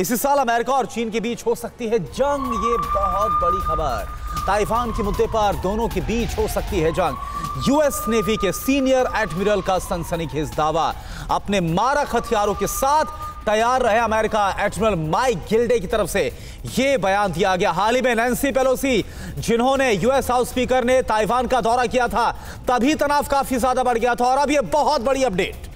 इसी साल अमेरिका और चीन के बीच हो सकती है जंग। ये बहुत बड़ी खबर। ताइवान के मुद्दे पर दोनों के बीच हो सकती है जंग। यूएस नेवी के सीनियर एडमिरल का सनसनीखेज दावा। अपने मारक हथियारों के साथ तैयार रहे अमेरिका, एडमिरल माइक गिल्डे की तरफ से यह बयान दिया गया। हाल ही में नैंसी पेलोसी, जिन्होंने यूएस हाउस स्पीकर ने ताइवान का दौरा किया था, तभी तनाव काफी ज्यादा बढ़ गया था और अब यह बहुत बड़ी अपडेट।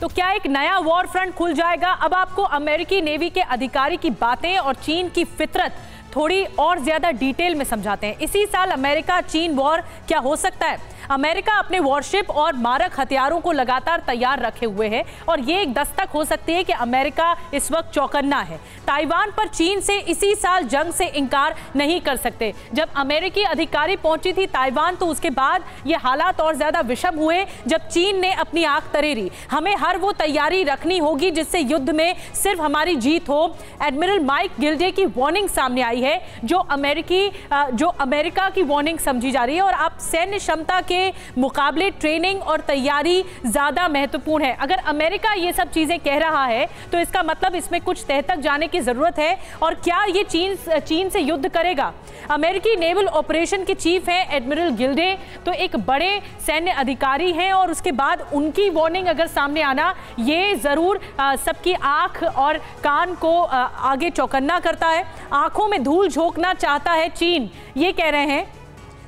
तो क्या एक नया वॉर फ्रंट खुल जाएगा? अब आपको अमेरिकी नेवी के अधिकारी की बातें और चीन की फितरत थोड़ी और ज्यादा डिटेल में समझाते हैं। इसी साल अमेरिका चीन वॉर क्या हो सकता है? अमेरिका अपने वॉरशिप और मारक हथियारों को लगातार तैयार रखे हुए है और ये एक दस्तक हो सकती है कि अमेरिका इस वक्त चौकन्ना है। ताइवान पर चीन से इसी साल जंग से इंकार नहीं कर सकते। जब अमेरिकी अधिकारी पहुंची थी ताइवान तो उसके बाद ये हालात और ज्यादा विषम हुए जब चीन ने अपनी आंख तरेरी। हमें हर वो तैयारी रखनी होगी जिससे युद्ध में सिर्फ हमारी जीत हो। एडमिरल माइक गिल्डे की वार्निंग सामने आई है जो अमेरिका की वार्निंग समझी जा रही है और आप सैन्य क्षमता के मुकाबले ट्रेनिंग और तैयारी ज्यादा महत्वपूर्ण है। अगर अमेरिका ये सब चीजें कह रहा है तो इसका मतलब इसमें कुछ तह तक जाने की जरूरत है। और क्या ये चीन से युद्ध करेगा? अमेरिकी नेवल ऑपरेशन के चीफ हैं एडमिरल गिल्डे, तो एक बड़े सैन्य अधिकारी हैं और उसके बाद उनकी वार्निंग अगर सामने आना, ये जरूर सबकी आंख और कान को आगे चौकन्ना करता है। आंखों में धूल झोंकना चाहता है चीन, ये कह रहे हैं।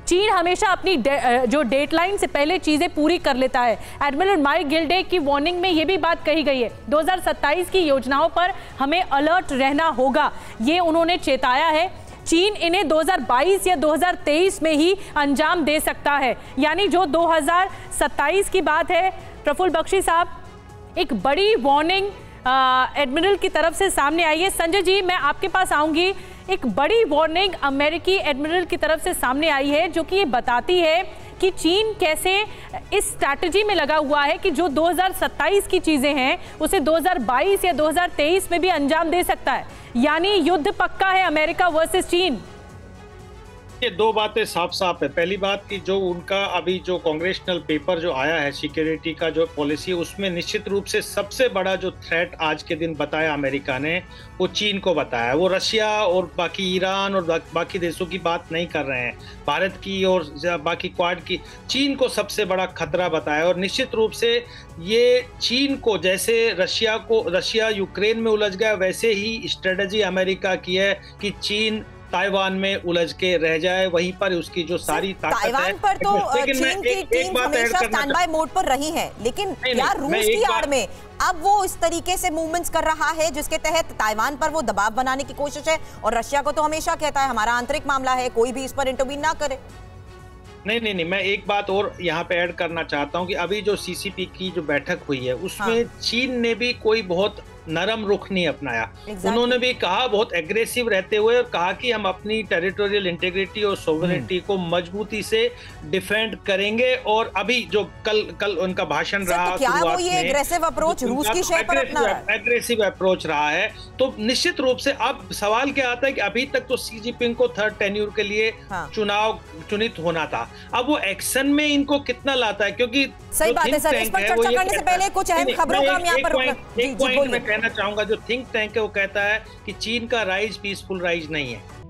चीन हमेशा अपनी जो डेडलाइन से पहले चीज़ें पूरी कर लेता है। एडमिरल माइक गिल्डे की वार्निंग में ये भी बात कही गई है, 2027 की योजनाओं पर हमें अलर्ट रहना होगा, ये उन्होंने चेताया है। चीन इन्हें 2022 या 2023 में ही अंजाम दे सकता है, यानी जो 2027 की बात है। प्रफुल बख्शी साहब, एक बड़ी वार्निंग एडमिरल की तरफ से सामने आई है। संजय जी, मैं आपके पास आऊँगी। एक बड़ी वार्निंग अमेरिकी एडमिरल की तरफ से सामने आई है जो कि ये बताती है कि चीन कैसे इस स्ट्रैटेजी में लगा हुआ है कि जो 2027 की चीज़ें हैं उसे 2022 या 2023 में भी अंजाम दे सकता है, यानी युद्ध पक्का है अमेरिका वर्सेस चीन। ये दो बातें साफ साफ है। पहली बात कि जो उनका अभी जो कांग्रेशनल पेपर जो आया है सिक्योरिटी का जो पॉलिसी, उसमें निश्चित रूप से सबसे बड़ा जो थ्रेट आज के दिन बताया अमेरिका ने, वो चीन को बताया। वो रशिया और बाकी ईरान और बाकी देशों की बात नहीं कर रहे हैं, भारत की और बाकी क्वाड की, चीन को सबसे बड़ा खतरा बताया। और निश्चित रूप से ये चीन को, जैसे रशिया यूक्रेन में उलझ गया, वैसे ही स्ट्रेटजी अमेरिका की है कि चीन ताइवान में उलझ के रह जाए, वहीं पर उसकी जो सारी ताकत है। ताइवान पर तो चीन की टीम हमेशा स्टैंडबाय मोड पर रही है, लेकिन यार रूस की आड़ में अब वो इस तरीके से मूवमेंट्स कर रहा है जिसके तहत ताइवान पर वो दबाव बनाने की कोशिश है। और रशिया को तो हमेशा कहता है हमारा आंतरिक मामला है, कोई भी इस पर इंटरवीन ना करे। नहीं, मैं एक बात और यहाँ पे ऐड करना चाहता हूँ कि अभी जो सीसीपी की जो बैठक हुई है उसमें चीन ने भी कोई बहुत नरम रुख नहीं अपनाया। उन्होंने भी कहा, बहुत एग्रेसिव रहते हुए, और कहा कि हम अपनी टेरिटोरियल इंटीग्रिटी और सोवरेनिटी को मजबूती से डिफेंड करेंगे। और अभी जो कल उनका भाषण रहा, क्या वो ये एग्रेसिव अप्रोच रूस की शय पर अपना एग्रेसिव अप्रोच रहा है। तो निश्चित रूप से अब सवाल क्या आता है कि अभी तक तो शी जिनपिंग को थर्ड टेन्यूर के लिए चुनित होना था, अब वो एक्शन में इनको कितना लाता है? क्योंकि सही बात है सर, इस पर चर्चा करने से पहले कुछ अहम खबरों का हम यहाँ पर कहना चाहूंगा। जो थिंक टैंक है वो कहता है कि चीन का राइज पीसफुल राइज नहीं है।